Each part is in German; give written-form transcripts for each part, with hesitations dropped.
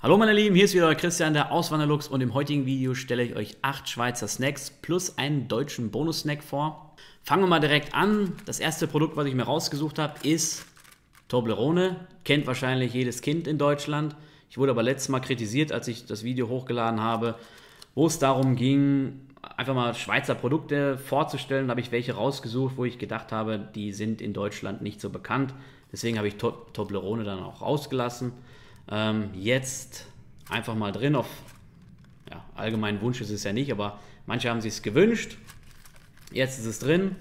Hallo meine Lieben, hier ist wieder Christian der Auswanderluchs und im heutigen Video stelle ich euch 8 Schweizer Snacks plus einen deutschen Bonus-Snack vor. Fangen wir mal direkt an. Das erste Produkt, was ich mir rausgesucht habe, ist Toblerone. Kennt wahrscheinlich jedes Kind in Deutschland. Ich wurde aber letztes Mal kritisiert, als ich das Video hochgeladen habe, wo es darum ging, einfach mal Schweizer Produkte vorzustellen. Da habe ich welche rausgesucht, wo ich gedacht habe, die sind in Deutschland nicht so bekannt. Deswegen habe ich Toblerone dann auch rausgelassen. Jetzt einfach mal drin auf ja, allgemeinen Wunsch ist es ja nicht, aber manche haben sich es gewünscht. Jetzt ist es drin.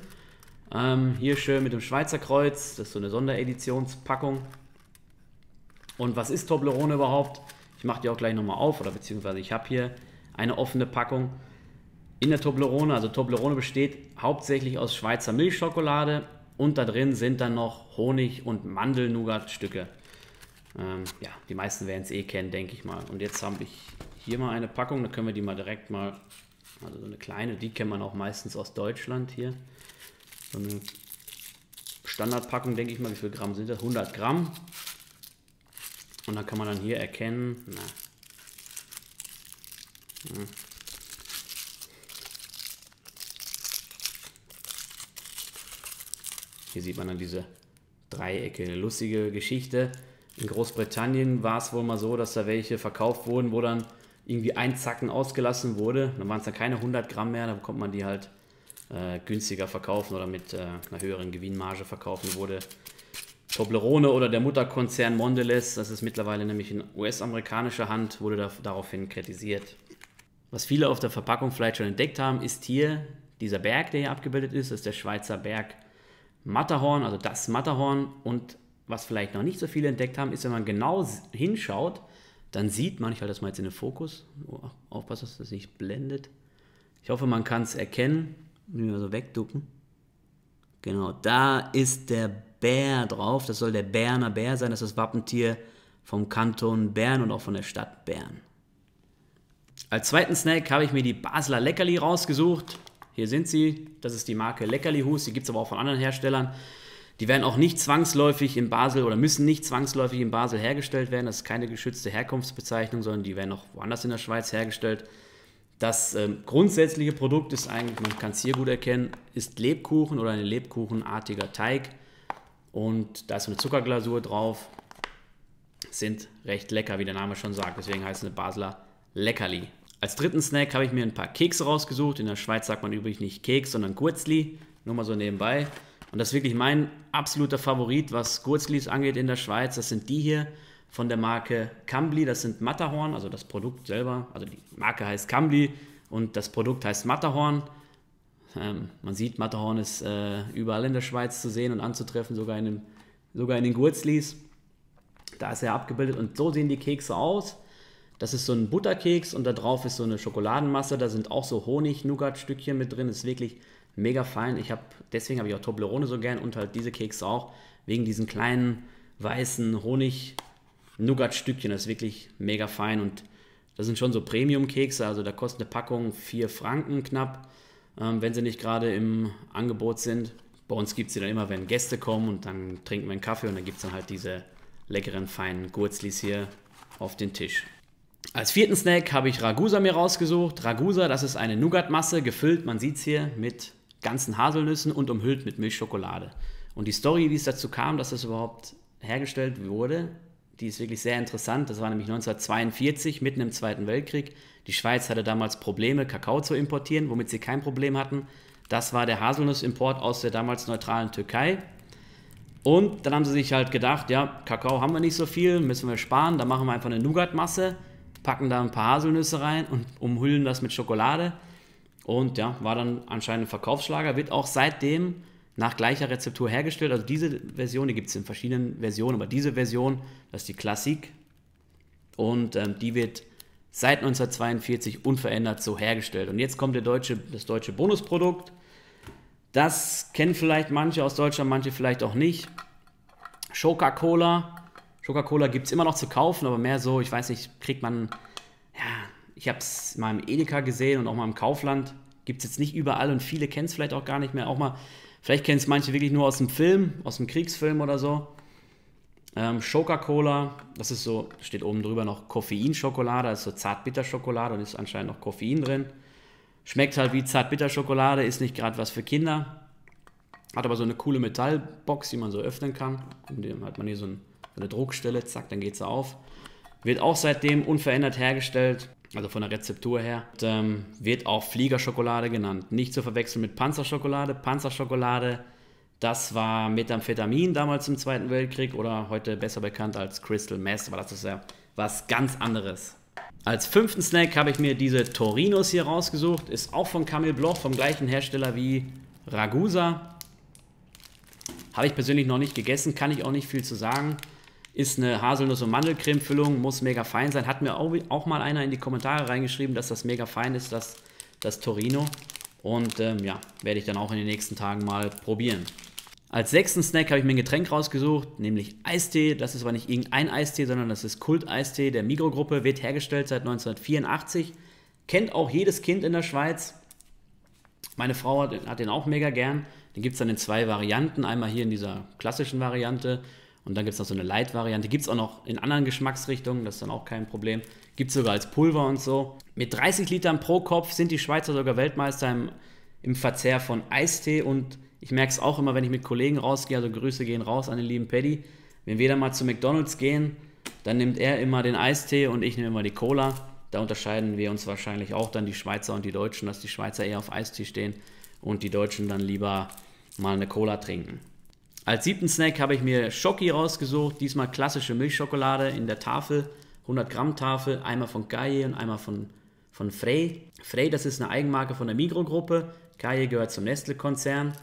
Hier schön mit dem Schweizer Kreuz. Das ist so eine Sondereditionspackung. Und was ist Toblerone überhaupt? Ich mache die auch gleich nochmal auf, oder beziehungsweise ich habe hier eine offene Packung. In der Toblerone, also Toblerone besteht hauptsächlich aus Schweizer Milchschokolade und da drin sind dann noch Honig- und Mandel-Nougat-Stücke. Ja, die meisten werden es eh kennen, denke ich mal. Und jetzt habe ich hier mal eine Packung, da können wir die mal direkt mal, also so eine kleine, die kennt man auch meistens aus Deutschland hier. So eine Standardpackung, denke ich mal, wie viel Gramm sind das? 100 Gramm. Und dann kann man dann hier erkennen, na. Hier sieht man dann diese Dreiecke, eine lustige Geschichte. In Großbritannien war es wohl mal so, dass da welche verkauft wurden, wo dann irgendwie ein Zacken ausgelassen wurde. Dann waren es dann keine 100 Gramm mehr, dann konnte man die halt günstiger verkaufen oder mit einer höheren Gewinnmarge verkaufen wurde. Toblerone oder der Mutterkonzern Mondelez, das ist mittlerweile nämlich in US-amerikanischer Hand, wurde daraufhin kritisiert. Was viele auf der Verpackung vielleicht schon entdeckt haben, ist hier dieser Berg, der hier abgebildet ist. Das ist der Schweizer Berg Matterhorn, also das Matterhorn. Und was vielleicht noch nicht so viele entdeckt haben, ist, wenn man genau hinschaut, dann sieht man, ich halte das mal jetzt in den Fokus, oh, aufpassen, dass das nicht blendet. Ich hoffe, man kann es erkennen. Müssen wir so wegducken. Genau, da ist der Bär drauf. Das soll der Berner Bär sein. Das ist das Wappentier vom Kanton Bern und auch von der Stadt Bern. Als zweiten Snack habe ich mir die Basler Leckerli rausgesucht. Hier sind sie. Das ist die Marke Leckerlihus. Die gibt es aber auch von anderen Herstellern. Die werden auch nicht zwangsläufig in Basel oder müssen nicht zwangsläufig in Basel hergestellt werden. Das ist keine geschützte Herkunftsbezeichnung, sondern die werden auch woanders in der Schweiz hergestellt. Das grundsätzliche Produkt ist eigentlich, man kann es hier gut erkennen, ist Lebkuchen oder ein lebkuchenartiger Teig. Und da ist eine Zuckerglasur drauf. Sind recht lecker, wie der Name schon sagt. Deswegen heißt es eine Basler Leckerli. Als dritten Snack habe ich mir ein paar Kekse rausgesucht. In der Schweiz sagt man übrigens nicht Keks, sondern Gurzli. Nur mal so nebenbei. Und das ist wirklich mein absoluter Favorit, was Gurzlis angeht in der Schweiz. Das sind die hier von der Marke Kambly. Das sind Matterhorn, also das Produkt selber. Also die Marke heißt Kambly und das Produkt heißt Matterhorn. Man sieht, Matterhorn ist überall in der Schweiz zu sehen und anzutreffen, sogar in den Gurzlis. Da ist er abgebildet und so sehen die Kekse aus. Das ist so ein Butterkeks und da drauf ist so eine Schokoladenmasse. Da sind auch so Honig-Nougat-Stückchen mit drin. Das ist wirklich mega fein. Deswegen habe ich auch Toblerone so gern und halt diese Kekse auch, wegen diesen kleinen weißen Honig-Nougat-Stückchen. Das ist wirklich mega fein und das sind schon so Premium-Kekse, also da kostet eine Packung 4 Franken knapp, wenn sie nicht gerade im Angebot sind. Bei uns gibt es sie dann immer, wenn Gäste kommen und dann trinken wir einen Kaffee und dann gibt es dann halt diese leckeren, feinen Gurzlis hier auf den Tisch. Als vierten Snack habe ich Ragusa mir rausgesucht. Ragusa, das ist eine Nougatmasse, gefüllt, man sieht es hier, mit ganzen Haselnüssen und umhüllt mit Milchschokolade. Und die Story, wie es dazu kam, dass das überhaupt hergestellt wurde, die ist wirklich sehr interessant. Das war nämlich 1942, mitten im Zweiten Weltkrieg. Die Schweiz hatte damals Probleme, Kakao zu importieren, womit sie kein Problem hatten. Das war der Haselnussimport aus der damals neutralen Türkei. Und dann haben sie sich halt gedacht, ja, Kakao haben wir nicht so viel, müssen wir sparen, dann machen wir einfach eine Nougatmasse, packen da ein paar Haselnüsse rein und umhüllen das mit Schokolade. Und ja, war dann anscheinend ein Verkaufsschlager, wird auch seitdem nach gleicher Rezeptur hergestellt. Also diese Version, die gibt es in verschiedenen Versionen, aber diese Version, das ist die Klassik. Und die wird seit 1942 unverändert so hergestellt. Und jetzt kommt das deutsche Bonusprodukt. Das kennen vielleicht manche aus Deutschland, manche vielleicht auch nicht. Scho-Ka-Kola. Scho-Ka-Kola gibt es immer noch zu kaufen, aber mehr so, ich weiß nicht, kriegt man, ja, ich habe es mal im Edeka gesehen und auch mal im Kaufland. Gibt es jetzt nicht überall und viele kennen es vielleicht auch gar nicht mehr. Vielleicht kennen es manche wirklich nur aus dem Film, aus dem Kriegsfilm oder so. Scho-Ka-Kola, das ist so, steht oben drüber noch Koffeinschokolade, ist so Zartbitterschokolade und ist anscheinend noch Koffein drin. Schmeckt halt wie Zartbitterschokolade, ist nicht gerade was für Kinder. Hat aber so eine coole Metallbox, die man so öffnen kann. Und dann hat man hier so eine Druckstelle, zack, dann geht sie auf. Wird auch seitdem unverändert hergestellt, also von der Rezeptur her. Und, wird auch Fliegerschokolade genannt. Nicht zu verwechseln mit Panzerschokolade. Panzerschokolade, das war Methamphetamin damals im Zweiten Weltkrieg oder heute besser bekannt als Crystal Meth, aber das ist ja was ganz anderes. Als fünften Snack habe ich mir diese Torinos hier rausgesucht. Ist auch von Camille Bloch, vom gleichen Hersteller wie Ragusa. Habe ich persönlich noch nicht gegessen, kann ich auch nicht viel zu sagen. Ist eine Haselnuss- und Mandelcreme-Füllung, muss mega fein sein. Hat mir auch mal einer in die Kommentare reingeschrieben, dass das mega fein ist, das Torino. Und ja, werde ich dann auch in den nächsten Tagen mal probieren. Als sechsten Snack habe ich mir ein Getränk rausgesucht, nämlich Eistee. Das ist aber nicht irgendein Eistee, sondern das ist Kult ICE TEA der Migros-Gruppe. Wird hergestellt seit 1984. Kennt auch jedes Kind in der Schweiz. Meine Frau hat den auch mega gern. Den gibt es dann in zwei Varianten. Einmal hier in dieser klassischen Variante und dann gibt es noch so eine Light-Variante. Gibt es auch noch in anderen Geschmacksrichtungen, das ist dann auch kein Problem. Gibt es sogar als Pulver und so. Mit 30 Litern pro Kopf sind die Schweizer sogar Weltmeister im Verzehr von Eistee und ich merke es auch immer, wenn ich mit Kollegen rausgehe, also Grüße gehen raus an den lieben Paddy. Wenn wir dann mal zu McDonald's gehen, dann nimmt er immer den Eistee und ich nehme immer die Cola. Da unterscheiden wir uns wahrscheinlich auch dann die Schweizer und die Deutschen, dass die Schweizer eher auf Eistee stehen und die Deutschen dann lieber mal eine Cola trinken. Als siebten Snack habe ich mir Schoki rausgesucht, diesmal klassische Milchschokolade in der Tafel, 100 Gramm Tafel, einmal von Cailler und einmal von Frey. Frey, das ist eine Eigenmarke von der Migros-Gruppe, Cailler gehört zum Nestle-Konzern.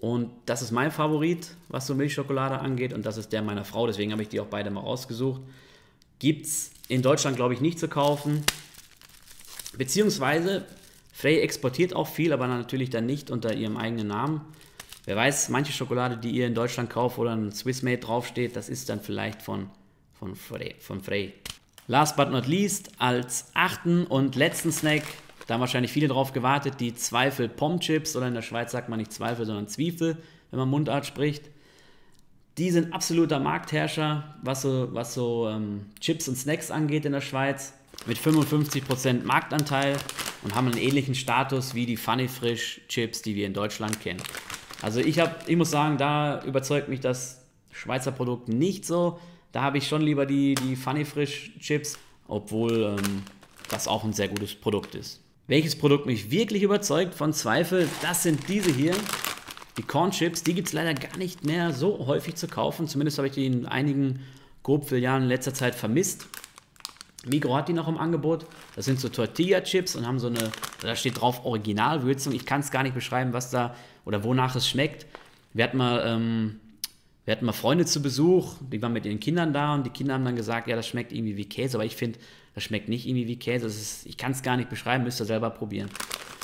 Und das ist mein Favorit, was so Milchschokolade angeht und das ist der meiner Frau, deswegen habe ich die auch beide mal rausgesucht. Gibt es in Deutschland, glaube ich, nicht zu kaufen, beziehungsweise Frey exportiert auch viel, aber natürlich dann nicht unter ihrem eigenen Namen. Wer weiß, manche Schokolade, die ihr in Deutschland kauft oder ein Swissmade draufsteht, das ist dann vielleicht von Frey. Last but not least, als achten und letzten Snack, da haben wahrscheinlich viele drauf gewartet, die Zweifel Pommchips, oder in der Schweiz sagt man nicht Zweifel, sondern Zwiefel, wenn man Mundart spricht. Die sind absoluter Marktherrscher, was so Chips und Snacks angeht in der Schweiz, mit 55% Marktanteil und haben einen ähnlichen Status wie die Funny Frisch Chips, die wir in Deutschland kennen. Also ich muss sagen, da überzeugt mich das Schweizer Produkt nicht so. Da habe ich schon lieber die Funny Frisch Chips, obwohl das auch ein sehr gutes Produkt ist. Welches Produkt mich wirklich überzeugt von Zweifel, das sind diese hier, die Corn Chips. Die gibt es leider gar nicht mehr so häufig zu kaufen, zumindest habe ich die in einigen Coop-Filialen in letzter Zeit vermisst. Migros hat die noch im Angebot, das sind so Tortilla Chips und haben so eine, da steht drauf Originalwürzung, ich kann es gar nicht beschreiben, was da oder wonach es schmeckt. Wir hatten mal Freunde zu Besuch, die waren mit ihren Kindern da und die Kinder haben dann gesagt, ja, das schmeckt irgendwie wie Käse, aber ich finde, das schmeckt nicht irgendwie wie Käse. Das ist, ich kann es gar nicht beschreiben, müsst ihr selber probieren.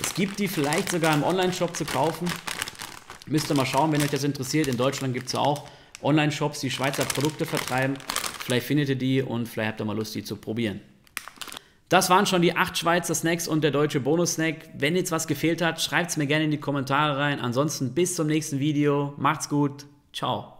Es gibt die vielleicht sogar im Online-Shop zu kaufen. Müsst ihr mal schauen, wenn euch das interessiert. In Deutschland gibt es ja auch Online-Shops, die Schweizer Produkte vertreiben. Vielleicht findet ihr die und vielleicht habt ihr mal Lust, die zu probieren. Das waren schon die 8 Schweizer Snacks und der deutsche Bonus-Snack. Wenn jetzt was gefehlt hat, schreibt es mir gerne in die Kommentare rein. Ansonsten bis zum nächsten Video. Macht's gut. Ciao.